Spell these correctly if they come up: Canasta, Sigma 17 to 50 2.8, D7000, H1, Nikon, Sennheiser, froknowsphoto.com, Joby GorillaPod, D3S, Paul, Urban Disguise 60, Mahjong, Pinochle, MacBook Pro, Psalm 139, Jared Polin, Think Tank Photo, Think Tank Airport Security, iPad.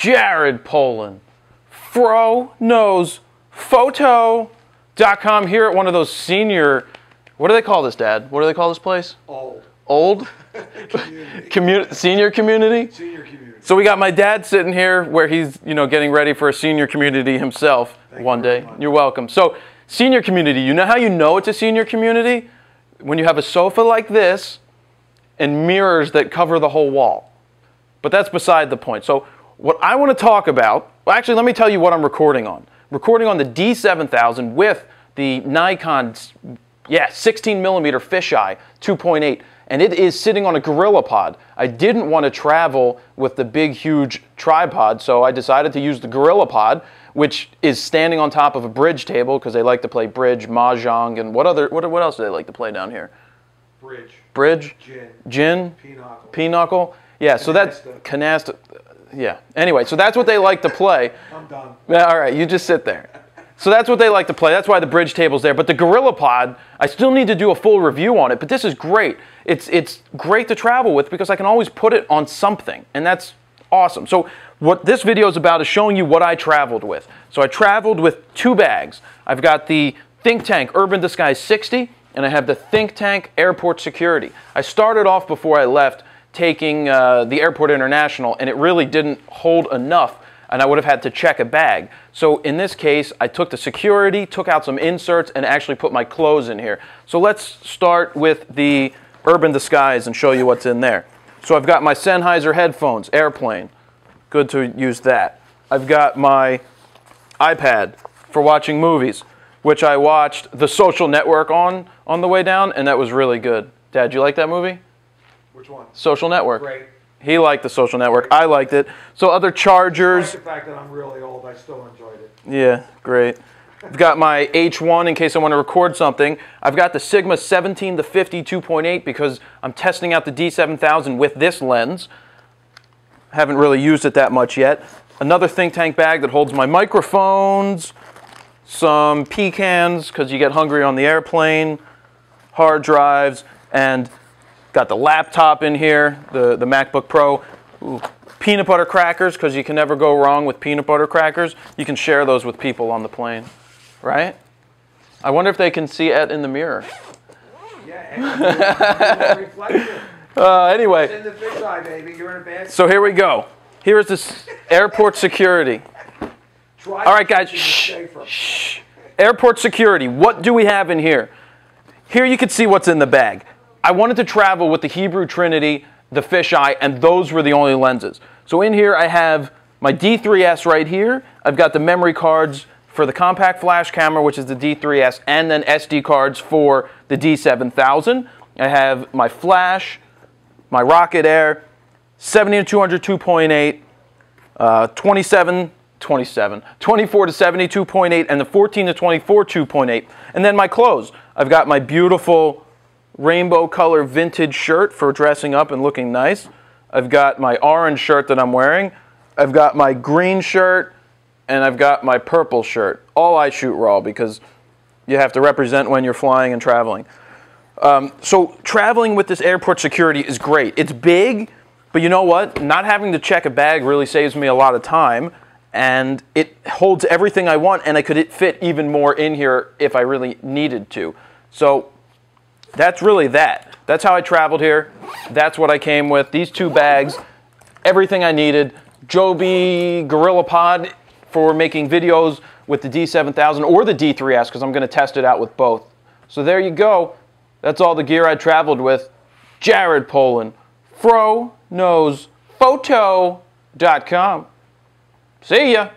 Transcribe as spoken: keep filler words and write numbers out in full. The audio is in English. Jared Polin, fro knows photo dot com, here at one of those senior, what do they call this, Dad? What do they call this place? Old. Old? Community. Commun- senior community? Senior community. So we got my dad sitting here where he's, you know, getting ready for a senior community himself Thank one you day. You're welcome. So senior community, you know how you know it's a senior community? When you have a sofa like this and mirrors that cover the whole wall. But that's beside the point. So what I want to talk about, well, actually, let me tell you what I'm recording on. Recording on the D seven thousand with the Nikon, yeah, sixteen millimeter fisheye two point eight. And it is sitting on a GorillaPod. I didn't want to travel with the big, huge tripod, so I decided to use the GorillaPod, which is standing on top of a bridge table because they like to play bridge, mahjong, and what other? What, what else do they like to play down here? Bridge. Bridge. Gin. Gin. Pinochle. Pinochle. Yeah. Canasta. So that's canasta. Yeah. Anyway, so that's what they like to play. I'm done. All right, you just sit there. So that's what they like to play. That's why the bridge table's there. But the GorillaPod, I still need to do a full review on it, but this is great. It's, it's great to travel with because I can always put it on something, and that's awesome. So what this video is about is showing you what I traveled with. So I traveled with two bags. I've got the Think Tank Urban Disguise sixty, and I have the Think Tank Airport Security. I started off before I left taking uh, the Airport International, and it really didn't hold enough, and I would have had to check a bag. So in this case, I took the security, took out some inserts, and actually put my clothes in here. So let's start with the Urban Disguise and show you what's in there. So I've got my Sennheiser headphones, airplane. Good to use that. I've got my iPad for watching movies, which I watched The Social Network on on the way down, and that was really good. Dad, you like that movie? Which one? Social Network. Great. He liked The Social Network. I liked it. So other chargers. Despite the fact that I'm really old, I still enjoyed it. Yeah, great. I've got my H one in case I want to record something. I've got the Sigma seventeen to fifty two point eight because I'm testing out the D seven thousand with this lens. I haven't really used it that much yet. Another Think Tank bag that holds my microphones, some pecans because you get hungry on the airplane, hard drives, and got the laptop in here, the, the MacBook Pro. Ooh. Peanut butter crackers, because you can never go wrong with peanut butter crackers. You can share those with people on the plane, right? I wonder if they can see it in the mirror. Yeah, and reflection. Uh, anyway. It's in the fisheye, baby. You're in a bad. So here we go. Here's this airport security. Try All right, guys. Shh, shh. Airport security. What do we have in here? Here you can see what's in the bag. I wanted to travel with the Hebrew Trinity, the fisheye, and those were the only lenses. So in here I have my D three S right here. I've got the memory cards for the compact flash camera, which is the D three S, and then S D cards for the D seven thousand. I have my flash, my Rocket Air, seventy to two hundred two point eight, uh, twenty-seven, twenty-seven, twenty-four to seventy two point eight, and the fourteen to twenty-four two point eight. And then my clothes. I've got my beautiful rainbow color vintage shirt for dressing up and looking nice. I've got my orange shirt that I'm wearing. I've got my green shirt, and I've got my purple shirt. All I shoot raw because you have to represent when you're flying and traveling. Um, so traveling with this airport security is great. It's big, but you know what? Not having to check a bag really saves me a lot of time, and it holds everything I want, and I could fit even more in here if I really needed to. So that's really that. That's how I traveled here. That's what I came with. These two bags, everything I needed. Joby GorillaPod for making videos with the D seven thousand or the D three S because I'm going to test it out with both. So there you go. That's all the gear I traveled with. Jared Polin, fro knows photo dot com. See ya.